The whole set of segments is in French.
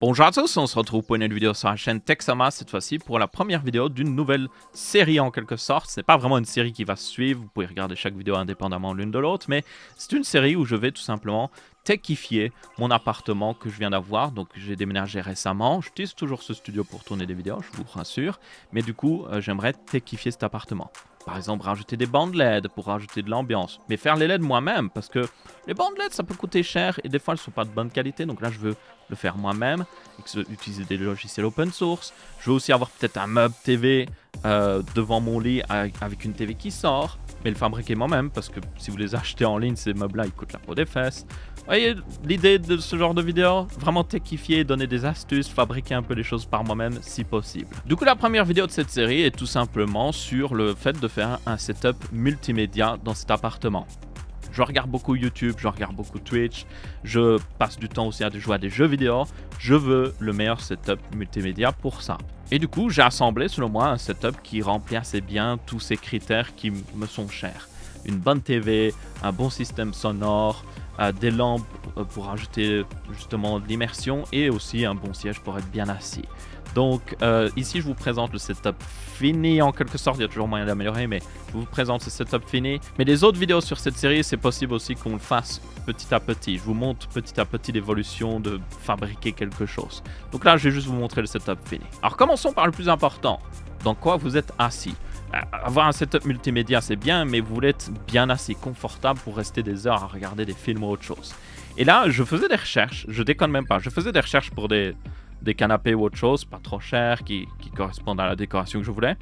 Bonjour à tous, on se retrouve pour une nouvelle vidéo sur la chaîne TechSama, cette fois-ci pour la première vidéo d'une nouvelle série en quelque sorte. Ce n'est pas vraiment une série qui va se suivre, vous pouvez regarder chaque vidéo indépendamment l'une de l'autre, mais c'est une série où je vais tout simplement techifier mon appartement que je viens d'avoir. Donc j'ai déménagé récemment, j'utilise toujours ce studio pour tourner des vidéos, je vous rassure, mais du coup j'aimerais techifier cet appartement. Par exemple, rajouter des bandes LED pour rajouter de l'ambiance. Mais faire les LED moi-même, parce que les bandes LED, ça peut coûter cher et des fois, elles ne sont pas de bonne qualité. Donc là, je veux le faire moi-même, utiliser des logiciels open source. Je veux aussi avoir peut-être un meuble TV devant mon lit avec une TV qui sort, mais le fabriquer moi-même, parce que si vous les achetez en ligne, ces meubles-là, ils coûtent la peau des fesses. Vous voyez l'idée de ce genre de vidéo? Vraiment techifier, donner des astuces, fabriquer un peu les choses par moi-même, si possible. Du coup, la première vidéo de cette série est tout simplement sur le fait de faire un setup multimédia dans cet appartement. Je regarde beaucoup YouTube, je regarde beaucoup Twitch, je passe du temps aussi à jouer à des jeux vidéo. Je veux le meilleur setup multimédia pour ça. Et du coup, j'ai assemblé, selon moi, un setup qui remplit assez bien tous ces critères qui me sont chers. Une bonne TV, un bon système sonore, des lampes pour ajouter justement de l'immersion et aussi un bon siège pour être bien assis. Donc ici, je vous présente le setup fini en quelque sorte. Il y a toujours moyen d'améliorer, mais je vous présente ce setup fini. Mais les autres vidéos sur cette série, c'est possible aussi qu'on le fasse petit à petit. Je vous montre petit à petit l'évolution de fabriquer quelque chose. Donc là, je vais juste vous montrer le setup fini. Alors commençons par le plus important. Dans quoi vous êtes assis? Avoir un setup multimédia, c'est bien, mais vous voulez être bien assez confortable pour rester des heures à regarder des films ou autre chose. Et là, je faisais des recherches. Je déconne même pas. Je faisais des recherches pour des canapés ou autre chose, pas trop cher, qui correspondent à la décoration que je voulais.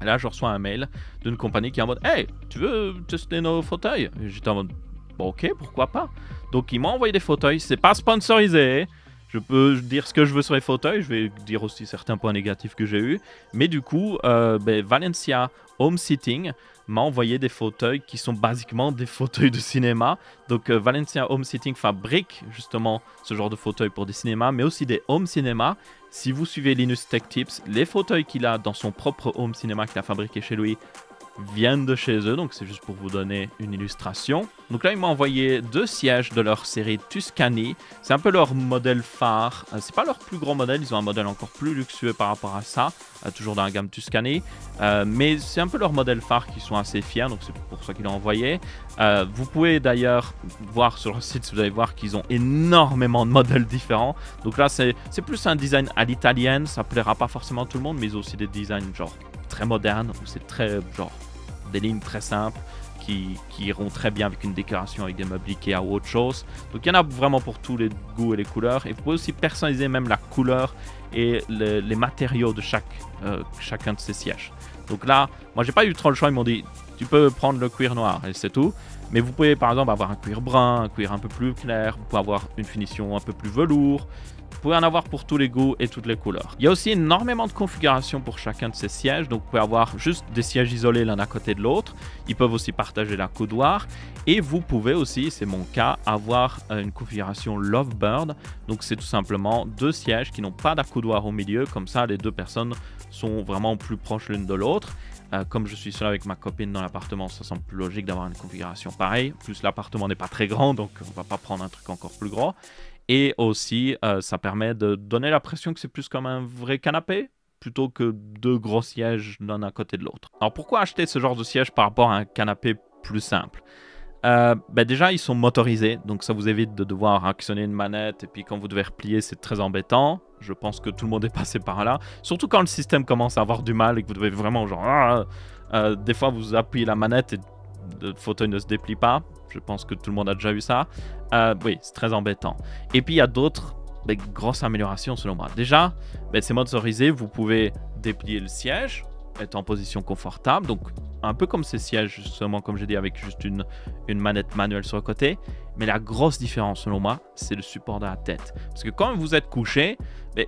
Et là, je reçois un mail d'une compagnie qui est en mode « Hey, tu veux tester nos fauteuils ?» J'étais en mode « Ok, pourquoi pas ?» Donc, ils m'ont envoyé des fauteuils. C'est pas sponsorisé. Je peux dire ce que je veux sur les fauteuils. Je vais dire aussi certains points négatifs que j'ai eus. Mais du coup, Valencia Home Sitting m'a envoyé des fauteuils qui sont basiquement des fauteuils de cinéma. Donc Valencia Home Sitting fabrique justement ce genre de fauteuils pour des cinémas, mais aussi des home cinémas. Si vous suivez Linus Tech Tips, les fauteuils qu'il a dans son propre home cinéma qu'il a fabriqué chez lui viennent de chez eux, donc c'est juste pour vous donner une illustration. Donc là, ils m'ont envoyé deux sièges de leur série Tuscany. C'est un peu leur modèle phare. C'est pas leur plus gros modèle, ils ont un modèle encore plus luxueux par rapport à ça, toujours dans la gamme Tuscany. Mais c'est un peu leur modèle phare qu'ils sont assez fiers, donc c'est pour ça qu'ils l'ont envoyé. Vous pouvez d'ailleurs voir sur le site, vous allez voir qu'ils ont énormément de modèles différents. Donc là, c'est plus un design à l'italienne, ça plaira pas forcément à tout le monde, mais ils ont aussi des designs genre très modernes, où c'est très genre des lignes très simples qui iront très bien avec une décoration, avec des meubles Ikea ou autre chose. Donc il y en a vraiment pour tous les goûts et les couleurs. Et vous pouvez aussi personnaliser même la couleur et les matériaux de chacun de ces sièges. Donc là, moi j'ai pas eu trop le choix, ils m'ont dit tu peux prendre le cuir noir et c'est tout. Mais vous pouvez par exemple avoir un cuir brun, un cuir un peu plus clair, vous pouvez avoir une finition un peu plus velours. Vous pouvez en avoir pour tous les goûts et toutes les couleurs. Il y a aussi énormément de configurations pour chacun de ces sièges. Donc vous pouvez avoir juste des sièges isolés l'un à côté de l'autre. Ils peuvent aussi partager la coudoir. Et vous pouvez aussi, c'est mon cas, avoir une configuration Lovebird. Donc c'est tout simplement deux sièges qui n'ont pas d'accoudoir au milieu. Comme ça, les deux personnes sont vraiment plus proches l'une de l'autre. Comme je suis seul avec ma copine dans l'appartement, ça semble plus logique d'avoir une configuration pareille. En plus, l'appartement n'est pas très grand, donc on ne va pas prendre un truc encore plus gros. Et aussi, ça permet de donner l'impression que c'est plus comme un vrai canapé, plutôt que deux gros sièges l'un à côté de l'autre. Alors pourquoi acheter ce genre de siège par rapport à un canapé plus simple? Déjà, ils sont motorisés, donc ça vous évite de devoir actionner une manette, et puis quand vous devez replier, c'est très embêtant. Je pense que tout le monde est passé par là. Surtout quand le système commence à avoir du mal et que vous devez vraiment genre... des fois, vous appuyez la manette et le fauteuil ne se déplie pas. Je pense que tout le monde a déjà eu ça. Oui, c'est très embêtant. Et puis, il y a d'autres grosses améliorations selon moi. Déjà, c'est motorisé. Vous pouvez déplier le siège, être en position confortable. Donc, un peu comme ces sièges, justement, comme j'ai dit, avec juste une manette manuelle sur le côté. Mais la grosse différence, selon moi, c'est le support de la tête. Parce que quand vous êtes couché,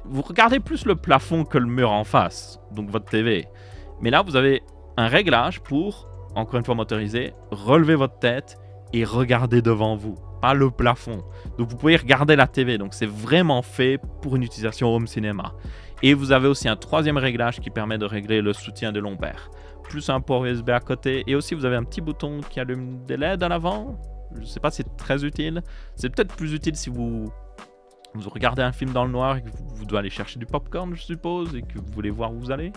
vous regardez plus le plafond que le mur en face, donc votre TV. Mais là, vous avez un réglage pour, encore une fois motorisé, relever votre tête et regarder devant vous, pas le plafond. Donc vous pouvez regarder la TV, donc c'est vraiment fait pour une utilisation home cinéma. Et vous avez aussi un troisième réglage qui permet de régler le soutien des lombaires, plus un port USB à côté, et aussi vous avez un petit bouton qui allume des LED à l'avant. Je ne sais pas si c'est très utile, c'est peut-être plus utile si vous vous regardez un film dans le noir et que vous devez aller chercher du popcorn, je suppose, et que vous voulez voir où vous allez.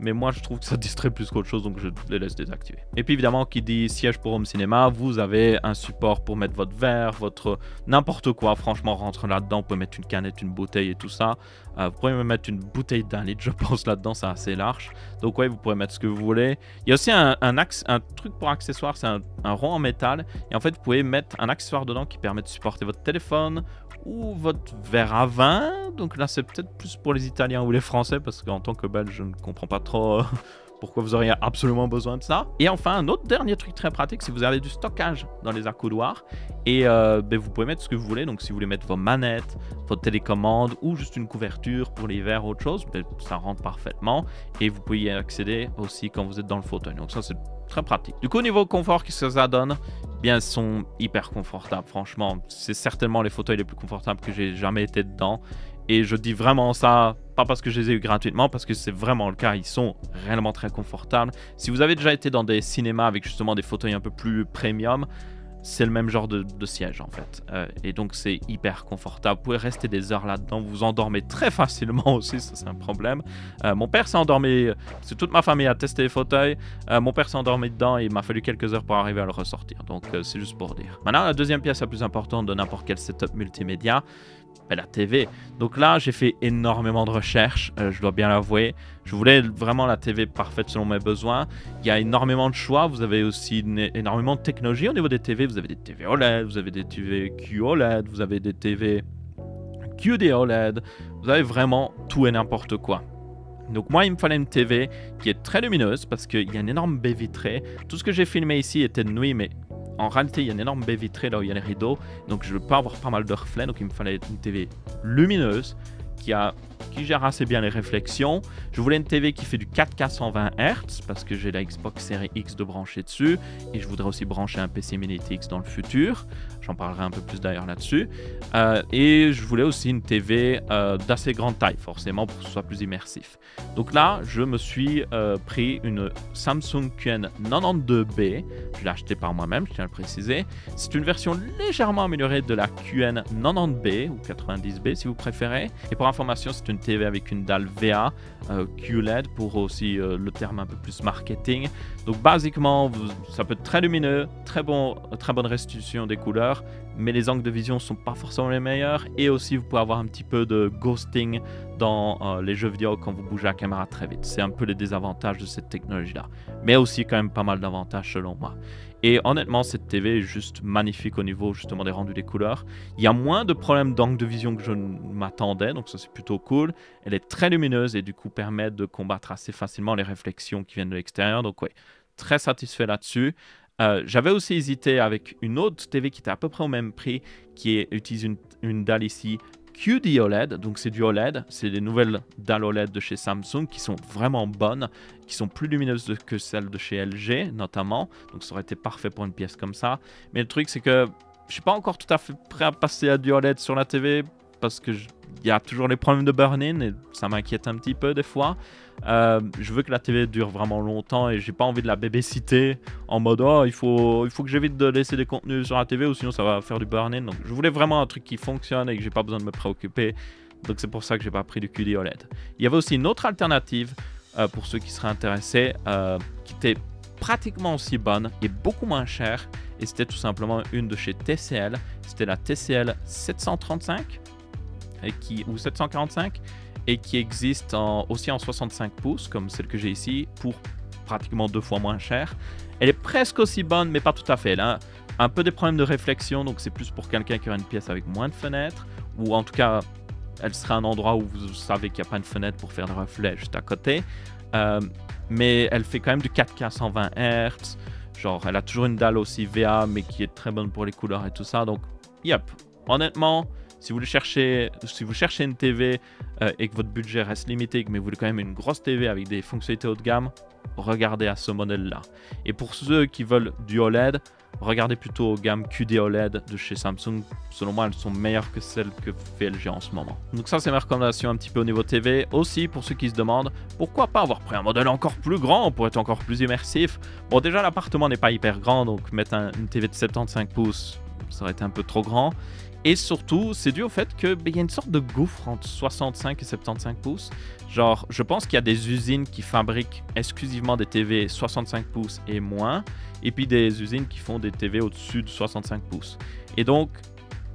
Mais moi, je trouve que ça distrait plus qu'autre chose, donc je les laisse désactiver. Et puis évidemment, qui dit siège pour home cinéma, vous avez un support pour mettre votre verre, votre n'importe quoi. Franchement, rentre là-dedans, vous pouvez mettre une canette, une bouteille et tout ça. Vous pouvez même mettre une bouteille d'un litre, je pense, là-dedans, c'est assez large. Donc ouais, vous pouvez mettre ce que vous voulez. Il y a aussi un truc pour accessoires, c'est un rond en métal. Et en fait, vous pouvez mettre un accessoire dedans qui permet de supporter votre téléphone ou votre verre à vin. Donc là, c'est peut-être plus pour les Italiens ou les Français, parce qu'en tant que Belge, je ne comprends pas trop pourquoi vous auriez absolument besoin de ça. Et enfin, un autre dernier truc très pratique, si vous avez du stockage dans les accoudoirs, et vous pouvez mettre ce que vous voulez. Donc si vous voulez mettre vos manettes, votre télécommande ou juste une couverture pour les verres, autre chose, ça rentre parfaitement. Et vous pouvez y accéder aussi quand vous êtes dans le fauteuil. Donc ça, c'est très pratique. Du coup, au niveau confort, qu'est-ce que ça donne? Bien, ils sont hyper confortables. Franchement, c'est certainement les fauteuils les plus confortables que j'ai jamais été dedans. Et je dis vraiment ça, pas parce que je les ai eu gratuitement, parce que c'est vraiment le cas, ils sont réellement très confortables. Si vous avez déjà été dans des cinémas avec justement des fauteuils un peu plus premium, c'est le même genre de siège en fait. Et donc c'est hyper confortable, vous pouvez rester des heures là-dedans, vous vous endormez très facilement aussi, ça c'est un problème. Mon père s'est endormi, parce que toute ma famille a testé les fauteuils, mon père s'est endormi dedans et il m'a fallu quelques heures pour arriver à le ressortir, donc c'est juste pour dire. Maintenant, la deuxième pièce la plus importante de n'importe quel setup multimédia, la TV. Donc là, j'ai fait énormément de recherches, je dois bien l'avouer. Je voulais vraiment la TV parfaite selon mes besoins. Il y a énormément de choix. Vous avez aussi énormément de technologies au niveau des TV. Vous avez des TV OLED, vous avez des TV QOLED, vous avez des TV QD OLED. Vous avez vraiment tout et n'importe quoi. Donc moi, il me fallait une TV qui est très lumineuse parce qu'il y a une énorme baie vitrée. Tout ce que j'ai filmé ici était de nuit, mais en réalité, il y a une énorme baie vitrée là où il y a les rideaux, donc je veux pas avoir pas mal de reflets, donc il me fallait une TV lumineuse qui gère assez bien les réflexions. Je voulais une TV qui fait du 4K 120 Hz parce que j'ai la Xbox Series X de brancher dessus et je voudrais aussi brancher un PC mini TX dans le futur. J'en parlerai un peu plus d'ailleurs là-dessus. Et je voulais aussi une TV d'assez grande taille, forcément, pour que ce soit plus immersif. Donc là, je me suis pris une Samsung QN92B. Je l'ai achetée par moi-même, je tiens à le préciser. C'est une version légèrement améliorée de la QN90B ou 90B si vous préférez. Et pour information, c'est une TV avec une dalle VA QLED pour aussi le terme un peu plus marketing. Donc basiquement, ça peut être très lumineux, très bonne restitution des couleurs, mais les angles de vision ne sont pas forcément les meilleurs. Et aussi, vous pouvez avoir un petit peu de ghosting dans les jeux vidéo quand vous bougez la caméra très vite. C'est un peu les désavantages de cette technologie-là, mais aussi quand même pas mal d'avantages selon moi. Et honnêtement, cette TV est juste magnifique au niveau justement des rendus des couleurs. Il y a moins de problèmes d'angle de vision que je ne m'attendais, donc ça c'est plutôt cool. Elle est très lumineuse et du coup permet de combattre assez facilement les réflexions qui viennent de l'extérieur. Donc ouais, très satisfait là-dessus. J'avais aussi hésité avec une autre TV qui était à peu près au même prix, qui utilise une dalle ici QD OLED, donc c'est du OLED, c'est des nouvelles dalles OLED de chez Samsung qui sont vraiment bonnes, qui sont plus lumineuses que celles de chez LG notamment, donc ça aurait été parfait pour une pièce comme ça. Mais le truc c'est que je suis pas encore tout à fait prêt à passer à du OLED sur la TV parce que il y a toujours les problèmes de burn-in et ça m'inquiète un petit peu des fois. Je veux que la TV dure vraiment longtemps et j'ai pas envie de la baby-sitter en mode oh, il faut que j'évite de laisser des contenus sur la TV ou sinon ça va faire du burn-in. Donc je voulais vraiment un truc qui fonctionne et que j'ai pas besoin de me préoccuper. Donc c'est pour ça que j'ai pas pris du QD OLED. Il y avait aussi une autre alternative pour ceux qui seraient intéressés qui était pratiquement aussi bonne et beaucoup moins chère. Et c'était tout simplement une de chez TCL. C'était la TCL 735. Ou 745 et qui existe aussi en 65 pouces comme celle que j'ai ici pour pratiquement 2 fois moins cher. Elle est presque aussi bonne mais pas tout à fait. Elle a un peu des problèmes de réflexion, donc c'est plus pour quelqu'un qui aura une pièce avec moins de fenêtres, ou en tout cas elle sera un endroit où vous savez qu'il n'y a pas de fenêtre pour faire le reflet juste à côté. Mais elle fait quand même du 4K 120 Hz, genre elle a toujours une dalle aussi VA mais qui est très bonne pour les couleurs et tout ça. Donc yep, honnêtement, si vous cherchez une TV et que votre budget reste limité, mais vous voulez quand même une grosse TV avec des fonctionnalités haut de gamme, regardez à ce modèle-là. Et pour ceux qui veulent du OLED, regardez plutôt aux gammes QD OLED de chez Samsung. Selon moi, elles sont meilleures que celles que fait LG en ce moment. Donc ça, c'est ma recommandation un petit peu au niveau TV. Aussi, pour ceux qui se demandent, pourquoi pas avoir pris un modèle encore plus grand pour être encore plus immersif? Bon, déjà, l'appartement n'est pas hyper grand, donc mettre une TV de 75 pouces, ça aurait été un peu trop grand. Et surtout, c'est dû au fait qu'il y a une sorte de gouffre entre 65 et 75 pouces. Genre, je pense qu'il y a des usines qui fabriquent exclusivement des TV 65 pouces et moins, et puis des usines qui font des TV au-dessus de 65 pouces. Et donc,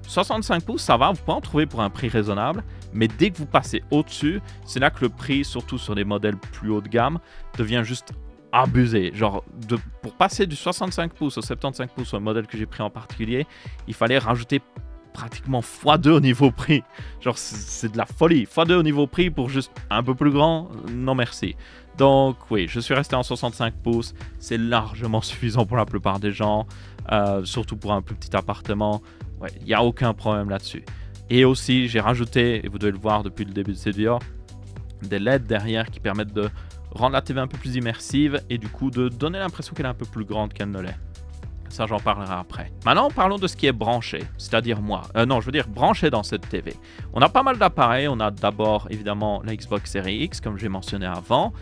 65 pouces, ça va, vous pouvez en trouver pour un prix raisonnable, mais dès que vous passez au-dessus, c'est là que le prix, surtout sur les modèles plus haut de gamme, devient juste abusé. Genre, pour passer du 65 pouces au 75 pouces, un modèle que j'ai pris en particulier, il fallait rajouter pratiquement x2 au niveau prix. Genre, c'est de la folie. x2 au niveau prix pour juste un peu plus grand, non merci. Donc oui, je suis resté en 65 pouces. C'est largement suffisant pour la plupart des gens, surtout pour un plus petit appartement. Ouais, il n'y a aucun problème là-dessus. Et aussi, j'ai rajouté, et vous devez le voir depuis le début de cette vidéo, des LED derrière qui permettent de rendre la TV un peu plus immersive et du coup de donner l'impression qu'elle est un peu plus grande qu'elle ne l'est. Ça, j'en parlerai après. Maintenant, parlons de ce qui est branché, c'est-à-dire moi. Non, je veux dire branché dans cette TV. On a pas mal d'appareils. On a d'abord, évidemment, la Xbox Series X, comme j'ai mentionné avant.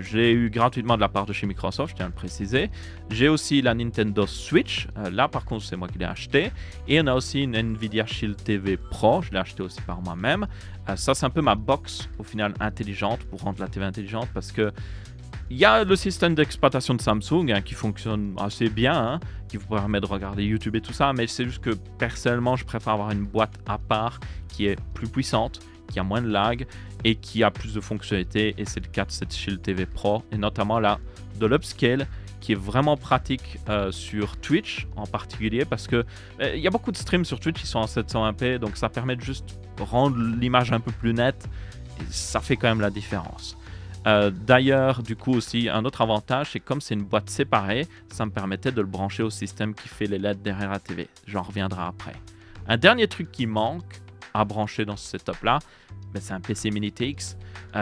J'ai eu gratuitement de la part de chez Microsoft, je tiens à le préciser. J'ai aussi la Nintendo Switch. Là, par contre, c'est moi qui l'ai acheté. Et on a aussi une Nvidia Shield TV Pro. Je l'ai acheté aussi par moi-même. Ça, c'est un peu ma box, au final, intelligente, pour rendre la TV intelligente, parce que il y a le système d'exploitation de Samsung qui fonctionne assez bien, qui vous permet de regarder YouTube et tout ça, mais c'est juste que personnellement, je préfère avoir une boîte à part qui est plus puissante, qui a moins de lag et qui a plus de fonctionnalités, et c'est le cas de cette Shield TV Pro, et notamment là, de l'upscale, qui est vraiment pratique sur Twitch en particulier, parce que il y a beaucoup de streams sur Twitch qui sont en 720p, donc ça permet de juste rendre l'image un peu plus nette, et ça fait quand même la différence. D'ailleurs, du coup aussi, un autre avantage, c'est comme c'est une boîte séparée, ça me permettait de le brancher au système qui fait les LED derrière la TV. J'en reviendrai après. Un dernier truc qui manque à brancher dans ce setup-là, ben, c'est un PC Mini-TX.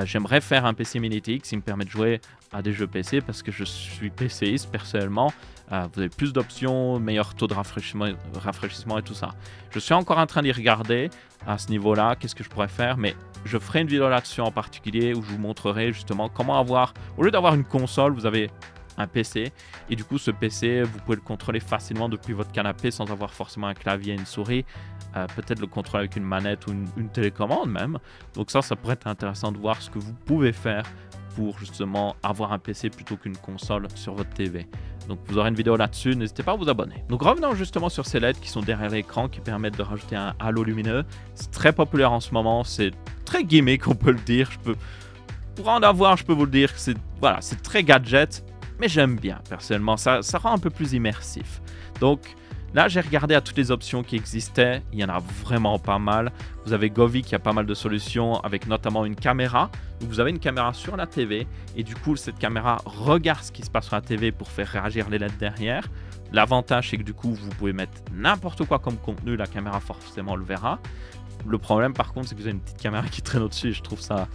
J'aimerais faire un PC Mini-TX qui me permet de jouer à des jeux PC, parce que je suis PCiste personnellement. Vous avez plus d'options, meilleur taux de rafraîchissement et tout ça. Je suis encore en train d'y regarder à ce niveau-là, qu'est-ce que je pourrais faire, mais je ferai une vidéo là-dessus en particulier où je vous montrerai justement comment avoir, au lieu d'avoir une console, vous avez un PC, et du coup ce PC, vous pouvez le contrôler facilement depuis votre canapé sans avoir forcément un clavier et une souris, peut-être le contrôler avec une manette ou une télécommande même. Donc ça, ça pourrait être intéressant de voir ce que vous pouvez faire pour justement avoir un PC plutôt qu'une console sur votre TV. Donc vous aurez une vidéo là-dessus, n'hésitez pas à vous abonner. Donc revenons justement sur ces LED qui sont derrière l'écran, qui permettent de rajouter un halo lumineux. C'est très populaire en ce moment, c'est très gimmick, on peut le dire. Pour en avoir, je peux vous le dire, c'est voilà, c'est très gadget, mais j'aime bien personnellement, ça rend un peu plus immersif. Donc là, j'ai regardé à toutes les options qui existaient, il y en a vraiment pas mal. Vous avez Govi qui a pas mal de solutions, avec notamment une caméra. Vous avez une caméra sur la TV, et du coup, cette caméra regarde ce qui se passe sur la TV pour faire réagir les LED derrière. L'avantage, c'est que du coup, vous pouvez mettre n'importe quoi comme contenu, la caméra forcément le verra. Le problème, par contre, c'est que vous avez une petite caméra qui traîne au-dessus, et je trouve ça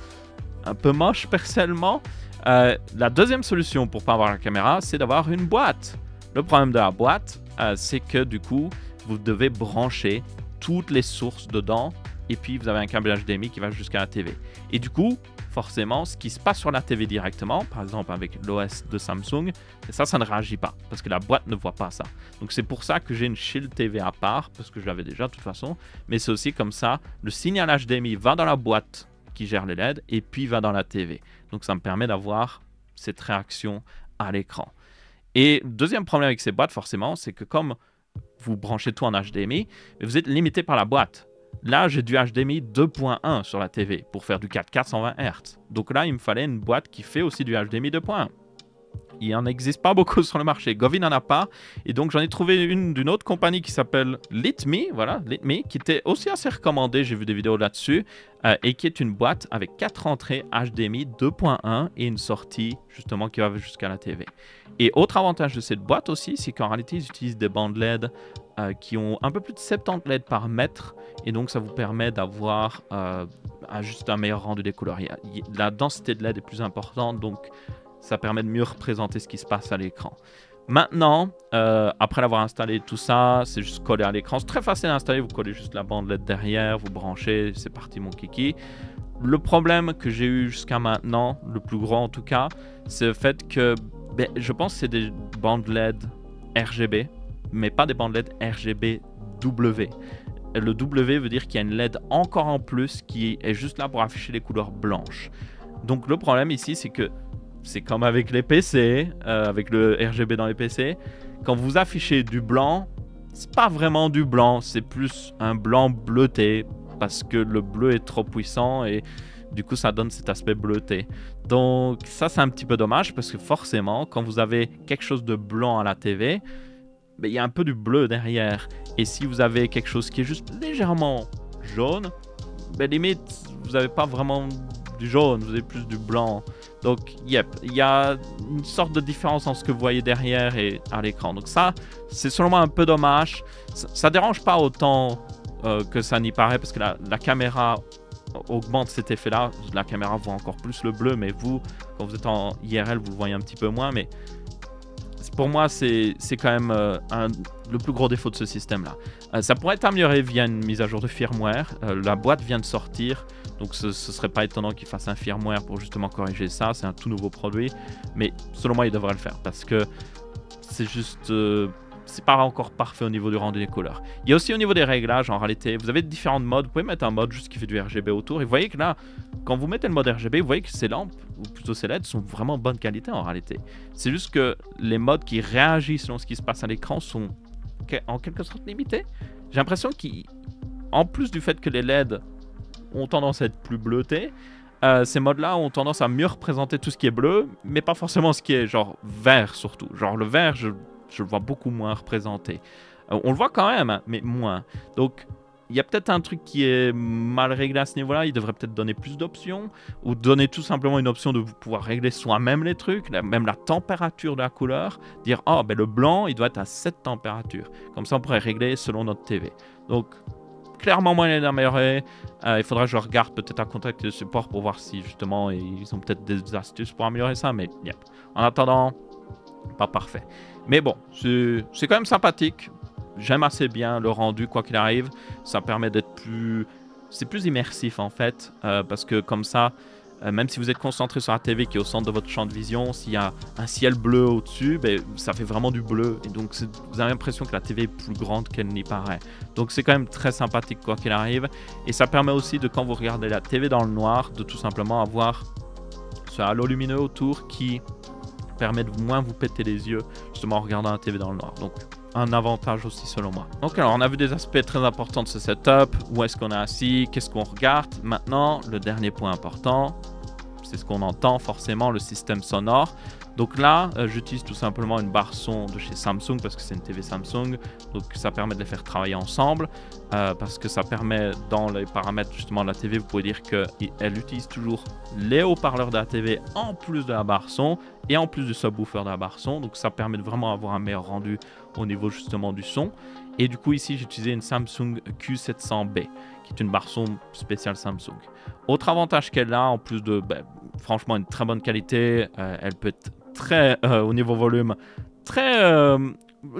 un peu moche, personnellement. La deuxième solution pour pas avoir la caméra, c'est d'avoir une boîte. Le problème de la boîte, c'est que du coup, vous devez brancher toutes les sources dedans, et puis vous avez un câble HDMI qui va jusqu'à la TV. Et du coup, forcément, ce qui se passe sur la TV directement, par exemple avec l'OS de Samsung, ça ne réagit pas, parce que la boîte ne voit pas ça. Donc c'est pour ça que j'ai une Shield TV à part, parce que je l'avais déjà de toute façon, mais c'est aussi comme ça, le signal HDMI va dans la boîte qui gère les LED, et puis va dans la TV. Donc ça me permet d'avoir cette réaction à l'écran. Et deuxième problème avec ces boîtes, forcément, c'est que comme vous branchez tout en HDMI, vous êtes limité par la boîte. Là, j'ai du HDMI 2.1 sur la TV pour faire du 4K 120 Hz. Donc là, il me fallait une boîte qui fait aussi du HDMI 2.1. Il n'en existe pas beaucoup sur le marché. Govi n'en a pas. Et donc, j'en ai trouvé une d'une autre compagnie qui s'appelle LitMe, voilà, LitMe, qui était aussi assez recommandée. J'ai vu des vidéos là-dessus. Et qui est une boîte avec 4 entrées HDMI 2.1 et une sortie, justement, qui va jusqu'à la TV. Et autre avantage de cette boîte aussi, c'est qu'en réalité, ils utilisent des bandes LED qui ont un peu plus de 70 LED par mètre. Et donc, ça vous permet d'avoir juste un meilleur rendu des couleurs. La densité de LED est plus importante, donc ça permet de mieux représenter ce qui se passe à l'écran. Maintenant, après l'avoir installé tout ça, c'est juste collé à l'écran. C'est très facile à installer, vous collez juste la bande LED derrière, vous branchez, c'est parti mon kiki. Le problème que j'ai eu jusqu'à maintenant, le plus gros en tout cas, c'est le fait que je pense que c'est des bandes LED RGB, mais pas des bandes LED RGB W. Le W veut dire qu'il y a une LED encore en plus qui est juste là pour afficher les couleurs blanches. Donc le problème ici, c'est que c'est comme avec les PC, avec le RGB dans les PC, quand vous affichez du blanc, c'est pas vraiment du blanc, c'est plus un blanc bleuté parce que le bleu est trop puissant et du coup ça donne cet aspect bleuté. Donc ça c'est un petit peu dommage parce que forcément quand vous avez quelque chose de blanc à la TV, mais il y a un peu du bleu derrière. Et si vous avez quelque chose qui est juste légèrement jaune, ben limite vous n'avez pas vraiment du jaune, vous avez plus du blanc. Donc yep, il y a une sorte de différence entre ce que vous voyez derrière et à l'écran. Donc ça, c'est seulement un peu dommage. Ça ne dérange pas autant que ça n'y paraît parce que la caméra augmente cet effet-là. La caméra voit encore plus le bleu, mais vous, quand vous êtes en IRL, vous le voyez un petit peu moins. Mais pour moi, c'est quand même le plus gros défaut de ce système-là. Ça pourrait être amélioré via une mise à jour de firmware. La boîte vient de sortir, donc ce serait pas étonnant qu'il fasse un firmware pour justement corriger ça. C'est un tout nouveau produit, mais selon moi, il devrait le faire parce que c'est juste... c'est pas encore parfait au niveau du rendu des couleurs. Il y a aussi au niveau des réglages, en réalité, vous avez différents modes. Vous pouvez mettre un mode juste qui fait du RGB autour. Et vous voyez que là, quand vous mettez le mode RGB, vous voyez que ces lampes, ou plutôt ces LED, sont vraiment bonne qualité en réalité. C'est juste que les modes qui réagissent selon ce qui se passe à l'écran sont en quelque sorte limités. J'ai l'impression qu'en plus du fait que les LED ont tendance à être plus bleutés, ces modes-là ont tendance à mieux représenter tout ce qui est bleu, mais pas forcément ce qui est genre vert surtout. Genre le vert, je le vois beaucoup moins représenté. On le voit quand même, hein, mais moins. Donc, il y a peut-être un truc qui est mal réglé à ce niveau-là. Il devrait peut-être donner plus d'options ou donner tout simplement une option de pouvoir régler soi-même les trucs, même la température de la couleur. Dire, oh, ben le blanc, il doit être à cette température. Comme ça, on pourrait régler selon notre TV. Donc, clairement moyen d'améliorer. Il faudra que je regarde peut-être à contact de support pour voir si justement ils ont peut-être des astuces pour améliorer ça. Mais yep. En attendant, pas parfait. Mais bon, c'est quand même sympathique. J'aime assez bien le rendu, quoi qu'il arrive. Ça permet d'être plus... C'est plus immersif, en fait. Parce que comme ça, même si vous êtes concentré sur la TV qui est au centre de votre champ de vision, s'il y a un ciel bleu au-dessus, ben, ça fait vraiment du bleu. Et donc, vous avez l'impression que la TV est plus grande qu'elle n'y paraît. Donc, c'est quand même très sympathique, quoi qu'il arrive. Et ça permet aussi de, quand vous regardez la TV dans le noir, de tout simplement avoir ce halo lumineux autour qui... permet de moins vous péter les yeux justement en regardant la TV dans le noir. Donc un avantage aussi selon moi. Donc alors on a vu des aspects très importants de ce setup. Où est-ce qu'on est assis? Qu'est-ce qu'on regarde? Maintenant le dernier point important, c'est ce qu'on entend forcément, le système sonore. Donc là j'utilise tout simplement une barre son de chez Samsung parce que c'est une TV Samsung. Donc ça permet de les faire travailler ensemble parce que ça permet dans les paramètres justement de la TV, vous pouvez dire qu'elle utilise toujours les haut-parleurs de la TV en plus de la barre son. Et en plus du subwoofer de la barre son, donc ça permet de vraiment avoir un meilleur rendu au niveau justement du son. Et du coup ici j'ai utilisé une Samsung Q700B qui est une barre son spéciale Samsung. Autre avantage qu'elle a en plus de franchement une très bonne qualité, elle peut être très au niveau volume, très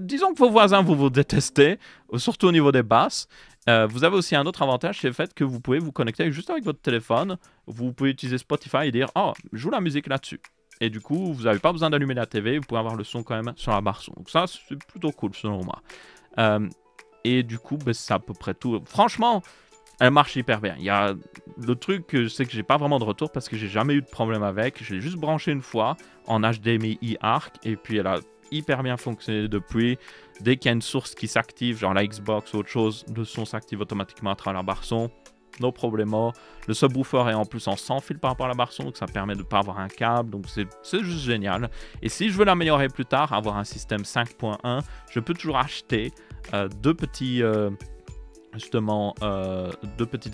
disons que vos voisins vous détestez, surtout au niveau des basses. Vous avez aussi un autre avantage, c'est le fait que vous pouvez vous connecter juste avec votre téléphone. Vous pouvez utiliser Spotify et dire oh joue la musique là-dessus. Et du coup, vous n'avez pas besoin d'allumer la TV, vous pouvez avoir le son quand même sur la barre son. Donc ça, c'est plutôt cool selon moi. Et du coup, ben, c'est à peu près tout. Franchement, elle marche hyper bien. Il y a le truc, c'est que j'ai pas vraiment de retour parce que j'ai jamais eu de problème avec. Je l'ai juste branché une fois en HDMI ARC et puis elle a hyper bien fonctionné depuis. Dès qu'il y a une source qui s'active, genre la Xbox ou autre chose, le son s'active automatiquement à travers la barre son. No problemo. Le subwoofer est en plus en sans fil par rapport à la barre son, donc ça permet de ne pas avoir un câble, donc c'est juste génial. Et si je veux l'améliorer plus tard, avoir un système 5.1, je peux toujours acheter deux petites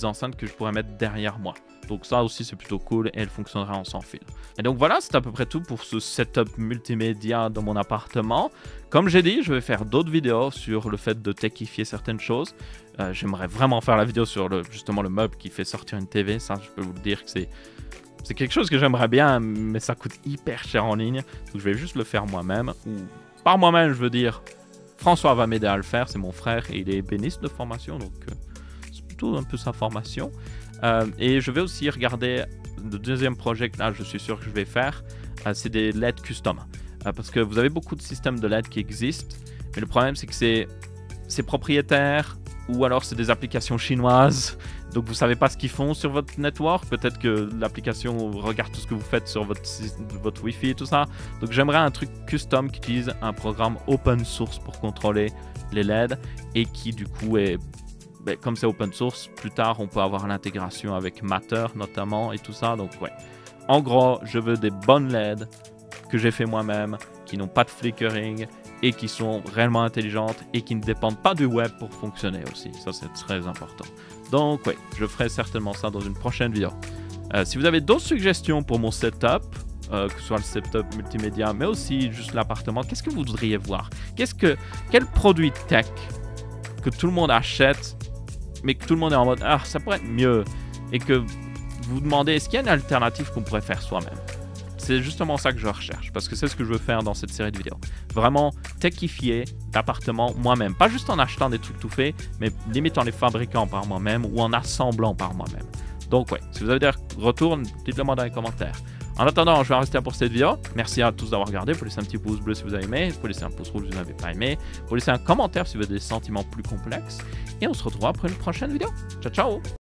enceintes que je pourrais mettre derrière moi. Donc ça aussi c'est plutôt cool et elle fonctionnera en sans fil. Et donc voilà, c'est à peu près tout pour ce setup multimédia dans mon appartement. Comme j'ai dit, je vais faire d'autres vidéos sur le fait de techifier certaines choses. J'aimerais vraiment faire la vidéo sur justement le meuble qui fait sortir une TV. Ça, je peux vous le dire que c'est quelque chose que j'aimerais bien, mais ça coûte hyper cher en ligne. Donc je vais juste le faire moi-même. Ou par moi-même, je veux dire, François va m'aider à le faire. C'est mon frère et il est ébéniste de formation, donc c'est plutôt un peu sa formation. Et je vais aussi regarder le deuxième projet que là je suis sûr que je vais faire, c'est des LED custom. Parce que vous avez beaucoup de systèmes de LED qui existent, mais le problème c'est que c'est c'est propriétaire, ou alors c'est des applications chinoises, donc vous savez pas ce qu'ils font sur votre network, peut-être que l'application regarde tout ce que vous faites sur votre Wi-Fi et tout ça. Donc j'aimerais un truc custom qui utilise un programme open source pour contrôler les LED et qui du coup est, comme c'est open source, plus tard on peut avoir l'intégration avec Matter notamment et tout ça. Donc ouais, en gros je veux des bonnes LED que j'ai fait moi-même, qui n'ont pas de flickering et qui sont réellement intelligentes et qui ne dépendent pas du web pour fonctionner aussi. Ça, c'est très important. Donc oui, je ferai certainement ça dans une prochaine vidéo. Si vous avez d'autres suggestions pour mon setup, que ce soit le setup multimédia, mais aussi juste l'appartement, qu'est-ce que vous voudriez voir? Quel produit tech que tout le monde achète, mais que tout le monde est en mode « Ah, ça pourrait être mieux » et que vous vous demandez « Est-ce qu'il y a une alternative qu'on pourrait faire soi-même ?» C'est justement ça que je recherche, parce que c'est ce que je veux faire dans cette série de vidéos. Vraiment techifier l'appartement moi-même. Pas juste en achetant des trucs tout faits, mais limite en les fabriquant par moi-même ou en assemblant par moi-même. Donc ouais, si vous avez des retours, dites-le moi dans les commentaires. En attendant, je vais en rester là pour cette vidéo. Merci à tous d'avoir regardé. Vous pouvez laisser un petit pouce bleu si vous avez aimé. Vous pouvez laisser un pouce rouge si vous n'avez pas aimé. Vous pouvez laisser un commentaire si vous avez des sentiments plus complexes. Et on se retrouve après une prochaine vidéo. Ciao, ciao!